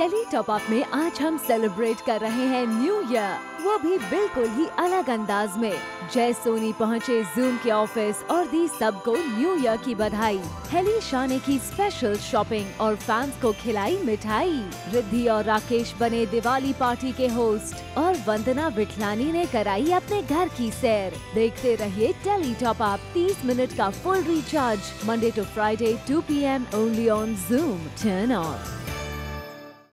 Tele top up में आज हम सेलिब्रेट कर रहे हैं न्यू ईयर, वो भी बिल्कुल ही अलग अंदाज में। जय सोनी पहुंचे जूम के ऑफिस और दी सबको न्यू ईयर की बधाई। हेली शाने की स्पेशल शॉपिंग और फैंस को खिलाई मिठाई। रिद्धि और राकेश बने दिवाली पार्टी के होस्ट और वंदना बिठलानी ने कराई अपने घर की सैर। देखते रहिए टेली टॉप अप, 30 मिनट का full recharge, Monday to Friday 2 PM only on Zoom। Turn on।